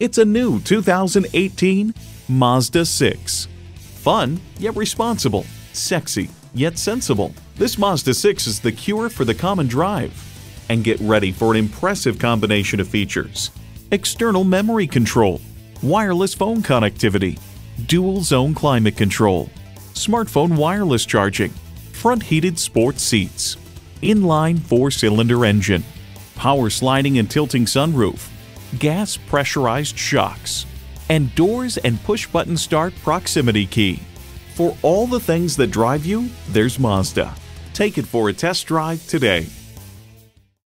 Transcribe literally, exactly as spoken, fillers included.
It's a new two thousand eighteen Mazda six. Fun, yet responsible. Sexy, yet sensible. This Mazda six is the cure for the common drive. And get ready for an impressive combination of features. External memory control, wireless phone connectivity, dual zone climate control, smartphone wireless charging, front heated sport seats, inline four-cylinder engine, power sliding and tilting sunroof, gas pressurized shocks, and doors and push-button start proximity key. For all the things that drive you, there's Mazda. Take it for a test drive today.